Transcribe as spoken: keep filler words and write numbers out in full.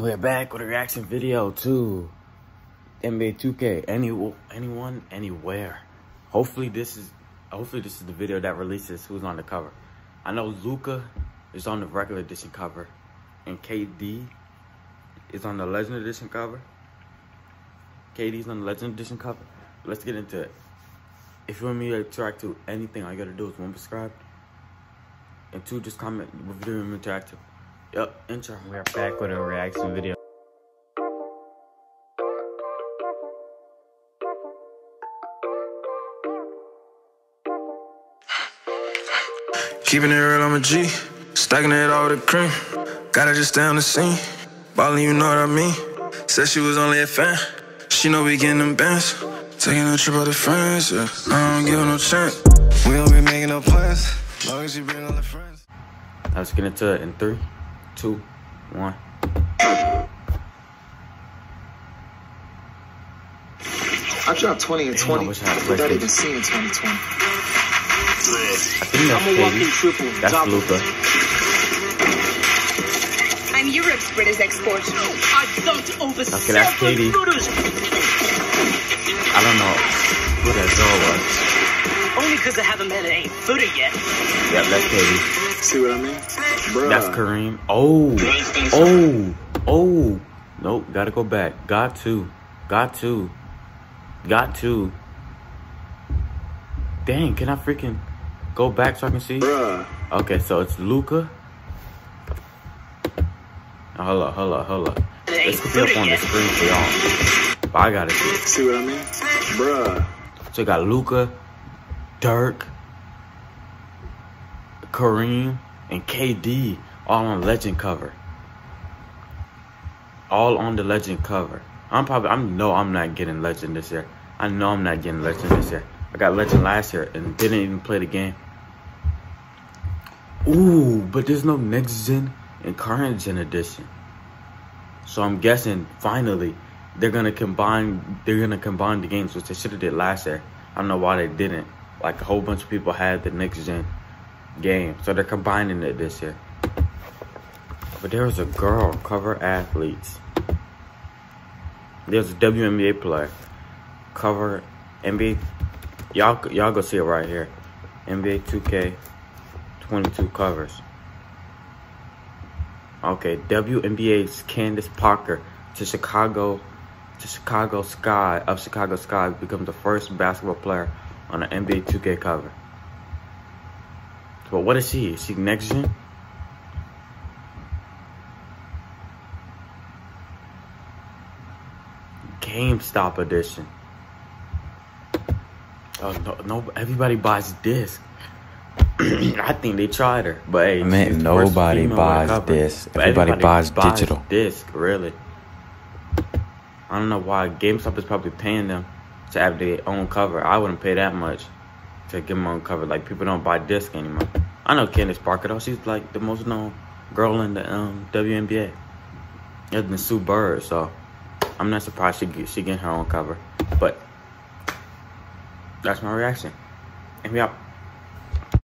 We're back with a reaction video to N B A two K. Any, anyone, anywhere. Hopefully this is, hopefully this is the video that releases who's on the cover. I know Luka is on the regular edition cover, and K D is on the Legend edition cover. K D's on the Legend edition cover. Let's get into it. If you want me to interact to anything, all you gotta do is one, subscribe, and two, just comment what video you want to interact to. Yep, intro. We are back with a reaction video. Keeping it real, I'm a G. Stacking it all with the cream. Gotta just stay on the scene. Ballin', you know what I mean. Said she was only a fan. She know we getting them bands. Taking a trip out of friends, yeah. I don't give no chance. We don't be making no plans. Long as you bring all the friends. Now let's get into it in three, two, one. I dropped twenty and twenty without even seeing twenty twenty. I'm a walking triple. That's Luka. I'm Europe's greatest export. I dumped over seven noodles. I don't know who that girl was. Only because I haven't had a footer yet. Yeah, that's K D. See what I mean? Bruh. That's Kareem. Oh. Oh. Oh. Nope. Gotta go back. Got to. Got to. Got to. Dang, can I freaking go back so I can see? Bruh. Okay, so it's Luka. Oh, hold up, hold up, hold up. Let's put it up on the screen for y'all. I gotta see. See what I mean? Bruh. So you got Luka, Dirk, Kareem, and K D all on Legend cover. All on the Legend cover. I'm probably, I know I'm not getting Legend this year. I know I'm not getting Legend this year. I got Legend last year and didn't even play the game. Ooh, but there's no Next Gen and Current Gen edition. So I'm guessing finally they're gonna combine. They're gonna combine the games, which they should have did last year. I don't know why they didn't. Like, a whole bunch of people had the Next Gen game, so they're combining it this year. But there was a girl, cover athletes. There's a W N B A player, cover N B A. Y'all, y'all go see it right here. N B A two K twenty-two covers. Okay, W N B A's Candace Parker to Chicago, to Chicago Sky of Chicago Sky becomes the first basketball player on an N B A two K cover. But what is she? Is she Next Gen? GameStop edition. Oh no! No, everybody buys disc. I think they tried her, but hey, I meant nobody buys disc. Everybody, everybody buys, buys digital disc, really. I don't know why GameStop is probably paying them to have their own cover. I wouldn't pay that much to get my own cover. Like, people don't buy disc anymore. I know Candace Parker though. She's like the most known girl in the um, W N B A, other than Sue Bird. So I'm not surprised she get, she getting her own cover. But that's my reaction. And we out.